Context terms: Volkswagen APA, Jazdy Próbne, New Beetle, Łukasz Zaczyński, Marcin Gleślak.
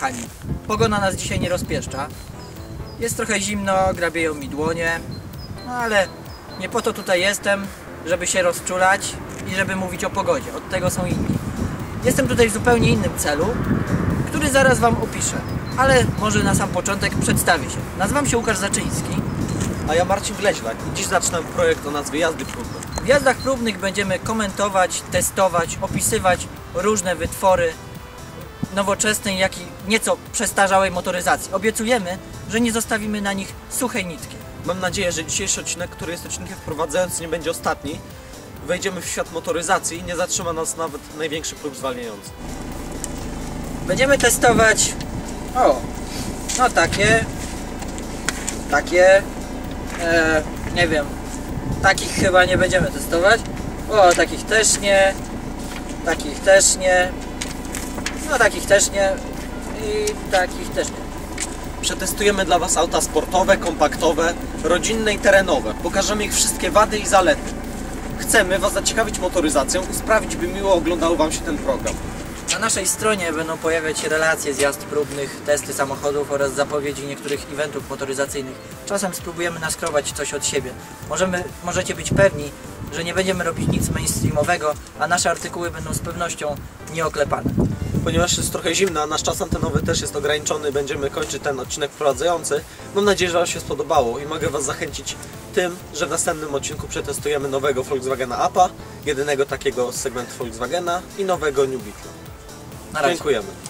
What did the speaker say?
kochani, pogoda nas dzisiaj nie rozpieszcza. Jest trochę zimno, grabieją mi dłonie, no ale nie po to tutaj jestem, żeby się rozczulać i żeby mówić o pogodzie. Od tego są inni. Jestem tutaj w zupełnie innym celu, który zaraz Wam opiszę, ale może na sam początek przedstawię się. Nazywam się Łukasz Zaczyński. A ja Marcin Gleślak i dziś zaczynam projekt o nazwie Jazdy Próbne. W Jazdach Próbnych będziemy komentować, testować, opisywać różne wytwory nowoczesnej, jak i nieco przestarzałej motoryzacji. Obiecujemy, że nie zostawimy na nich suchej nitki. Mam nadzieję, że dzisiejszy odcinek, który jest odcinkiem wprowadzający, nie będzie ostatni. Wejdziemy w świat motoryzacji i nie zatrzyma nas nawet największy próg zwalniający. Będziemy testować... no takie... nie wiem, takich chyba nie będziemy testować. Takich też nie. Takich też nie. Takich też nie. I takich też nie. Przetestujemy dla Was auta sportowe, kompaktowe, rodzinne i terenowe. Pokażemy ich wszystkie wady i zalety. Chcemy Was zaciekawić motoryzacją i sprawić, by miło oglądał Wam się ten program. Na naszej stronie będą pojawiać się relacje z jazd próbnych, testy samochodów oraz zapowiedzi niektórych eventów motoryzacyjnych. Czasem spróbujemy naskrować coś od siebie. Możecie być pewni, że nie będziemy robić nic mainstreamowego, a nasze artykuły będą z pewnością nieoklepane. Ponieważ jest trochę zimno, a nasz czas antenowy też jest ograniczony, będziemy kończyć ten odcinek wprowadzający. Mam nadzieję, że Wam się spodobało i mogę Was zachęcić tym, że w następnym odcinku przetestujemy nowego Volkswagena APA, jedynego takiego z segmentu Volkswagena i nowego New Beetle. Na razie. Dziękujemy.